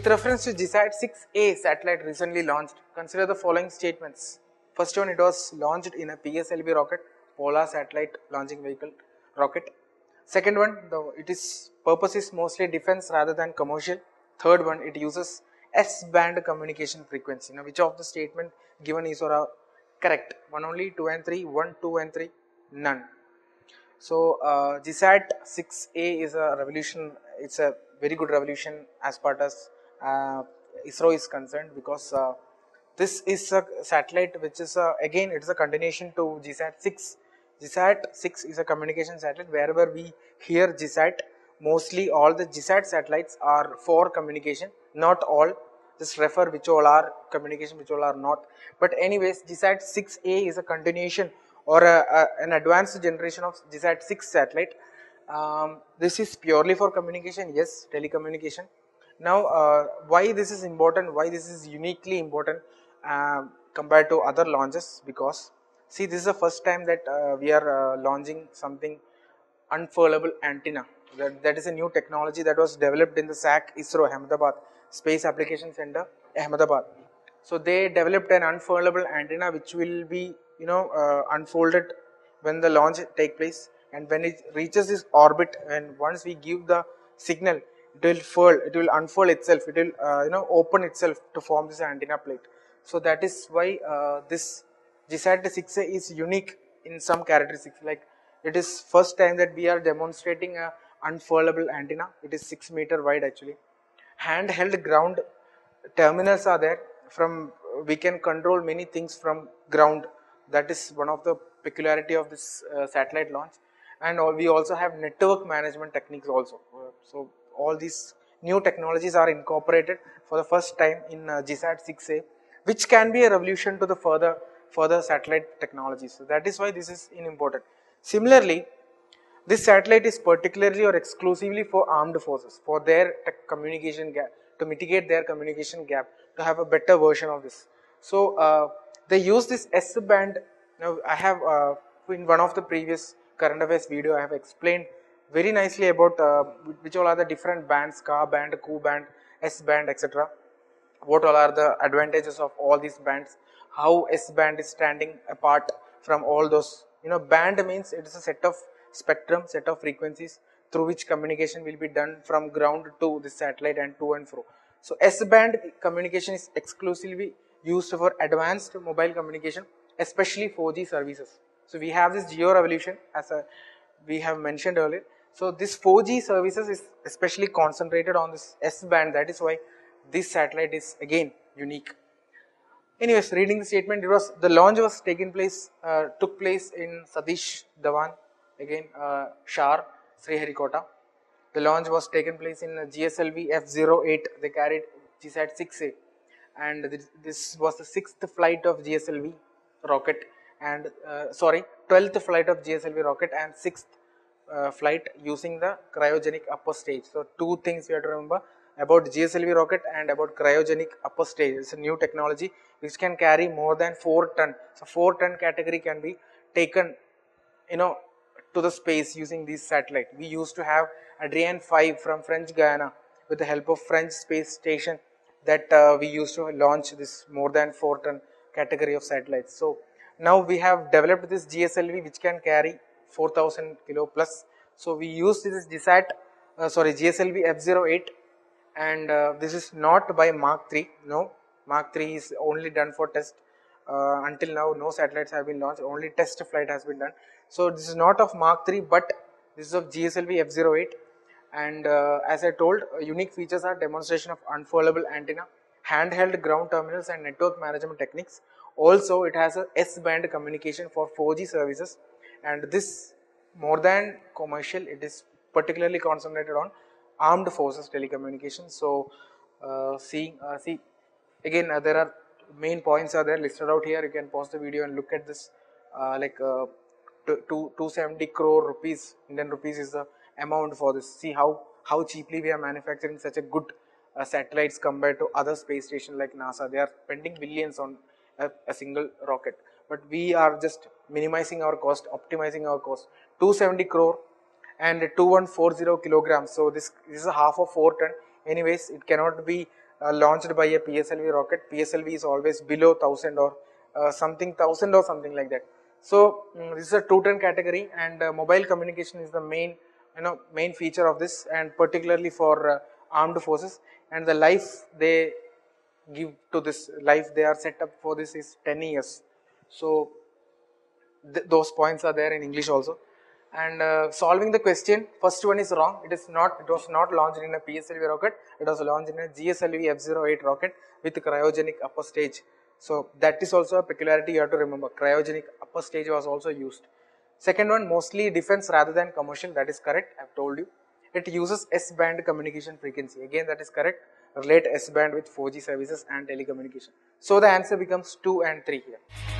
With reference to GSAT-6A satellite recently launched, consider the following statements. First one, it was launched in a PSLV rocket, Polar Satellite Launching Vehicle rocket. Second one, its purpose is mostly defense rather than commercial. Third one, it uses S-band communication frequency. Now, which of the statement given is or are correct? One only, two and three, one, two and three, none. So, GSAT-6A is a revolution, it's a very good revolution as far as ISRO is concerned, because this is a satellite which is again it is a continuation to GSAT-6. GSAT-6 is a communication satellite. Wherever we hear GSAT, mostly all the GSAT satellites are for communication, not all. Just refer which all are communication, which all are not. But anyways, GSAT-6A is a continuation or an advanced generation of GSAT-6 satellite. This is purely for communication, yes, telecommunication. Now, why this is important, why this is uniquely important compared to other launches? Because, see, this is the first time that we are launching something unfurlable antenna. That is a new technology that was developed in the SAC ISRO, Ahmedabad Space Application Center, Ahmedabad. So, they developed an unfurlable antenna which will be, you know, unfolded when the launch takes place. And when it reaches this orbit, and once we give the signal, it will furl, it will unfold itself, it will open itself to form this antenna plate. So that is why this GSAT-6A is unique in some characteristics. Like, it is first time that we are demonstrating a unfurlable antenna. It is 6 meter wide actually. Handheld ground terminals are there. From we can control many things from ground. That is one of the peculiarity of this satellite launch. And we also have network management techniques also. So all these new technologies are incorporated for the first time in GSAT-6A, which can be a revolution to the further satellite technologies. So that is why this is important. Similarly, this satellite is particularly or exclusively for armed forces, for their communication gap, to mitigate their communication gap, to have a better version of this. So they use this S-band. Now I have in one of the previous current affairs video, I have explained very nicely about which all are the different bands, Ka band, Ku band, S band, etc. What all are the advantages of all these bands, how S band is standing apart from all those. You know, band means it is a set of spectrum, set of frequencies through which communication will be done from ground to the satellite and to and fro. So S band communication is exclusively used for advanced mobile communication, especially 4G services. So we have this geo revolution, as we have mentioned earlier. So this 4G services is especially concentrated on this S-band. That is why this satellite is again unique. Anyways, reading the statement, it was, the launch was took place in Sadish Dhawan, again Shar, Sriharikota. The launch was taken place in GSLV F08. They carried GSAT-6A, and this was the 6th flight of GSLV rocket. And 12th flight of GSLV rocket and 6th flight using the cryogenic upper stage. So two things we have to remember about GSLV rocket and about cryogenic upper stage. It's a new technology which can carry more than 4 ton. So 4 ton category can be taken, you know, to the space using this satellite. We used to have Ariane 5 from French Guiana with the help of French space station that we used to launch this more than 4 ton category of satellites. So now we have developed this GSLV which can carry 4000 kilo plus. So we used this GSLV F08, and this is not by Mark 3. No, Mark 3 is only done for test. Until now, no satellites have been launched, only test flight has been done. So this is not of Mark 3, but this is of GSLV F08. And as I told, unique features are demonstration of unfurlable antenna, handheld ground terminals, and network management techniques. Also, it has a S-band communication for 4G services, and this more than commercial, it is particularly concentrated on armed forces telecommunication. So, there are main points are there listed out here. You can pause the video and look at this. 270 crore rupees, Indian rupees is the amount for this. See how cheaply we are manufacturing such a good satellites compared to other space stations like NASA. They are spending billions on a single rocket, but we are just minimizing our cost, optimizing our cost. 270 crore and 2140 kilograms. So this is a half of 4 ton. Anyways, it cannot be launched by a PSLV rocket. PSLV is always below 1000 or something like that. So this is a 210 category, and mobile communication is the main feature of this, and particularly for armed forces. And the life they give to this, life they are set up for this, is 10 years. So those points are there in English also. And solving the question, first one is wrong. It was not launched in a PSLV rocket. It was launched in a GSLV F08 rocket with cryogenic upper stage. So that is also a peculiarity you have to remember. Cryogenic upper stage was also used. Second one, mostly defense rather than commercial. That is correct. I have told you. It uses S-band communication frequency. Again, that is correct. Relate S-band with 4G services and telecommunication. So the answer becomes 2 and 3 here.